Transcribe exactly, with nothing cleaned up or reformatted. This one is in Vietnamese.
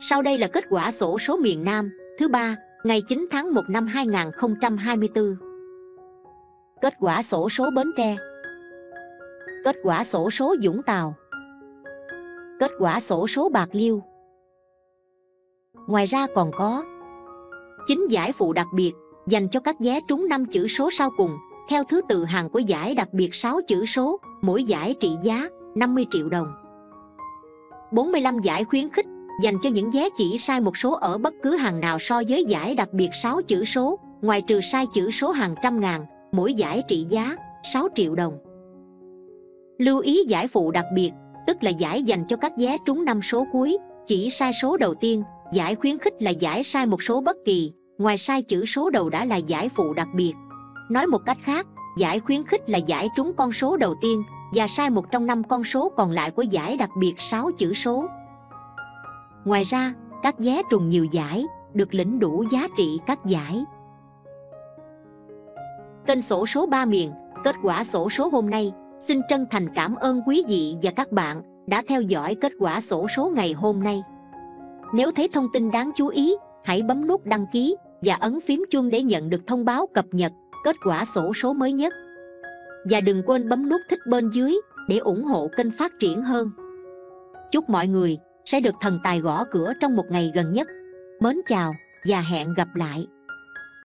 Sau đây là kết quả sổ số miền Nam thứ ba ngày chín tháng một năm hai nghìn không trăm hai mươi tư. Kết quả sổ số Bến Tre. Kết quả sổ số Vũng Tàu. Kết quả sổ số Bạc Liêu. Ngoài ra còn có chín giải phụ đặc biệt dành cho các vé trúng năm chữ số sau cùng, theo thứ tự hàng của giải đặc biệt sáu chữ số, mỗi giải trị giá năm mươi triệu đồng. bốn mươi lăm giải khuyến khích dành cho những vé chỉ sai một số ở bất cứ hàng nào so với giải đặc biệt sáu chữ số, ngoài trừ sai chữ số hàng trăm ngàn, mỗi giải trị giá sáu triệu đồng. Lưu ý giải phụ đặc biệt, tức là giải dành cho các vé trúng năm số cuối, chỉ sai số đầu tiên. Giải khuyến khích là giải sai một số bất kỳ, ngoài sai chữ số đầu đã là giải phụ đặc biệt. Nói một cách khác, giải khuyến khích là giải trúng con số đầu tiên và sai một trong năm con số còn lại của giải đặc biệt sáu chữ số. Ngoài ra, các vé trùng nhiều giải được lĩnh đủ giá trị các giải. Kênh Sổ Số Ba Miền, kết quả sổ số hôm nay. Xin chân thành cảm ơn quý vị và các bạn đã theo dõi kết quả sổ số ngày hôm nay. Nếu thấy thông tin đáng chú ý, hãy bấm nút đăng ký và ấn phím chuông để nhận được thông báo cập nhật kết quả xổ số mới nhất. Và đừng quên bấm nút thích bên dưới để ủng hộ kênh phát triển hơn. Chúc mọi người sẽ được thần tài gõ cửa trong một ngày gần nhất. Mến chào và hẹn gặp lại!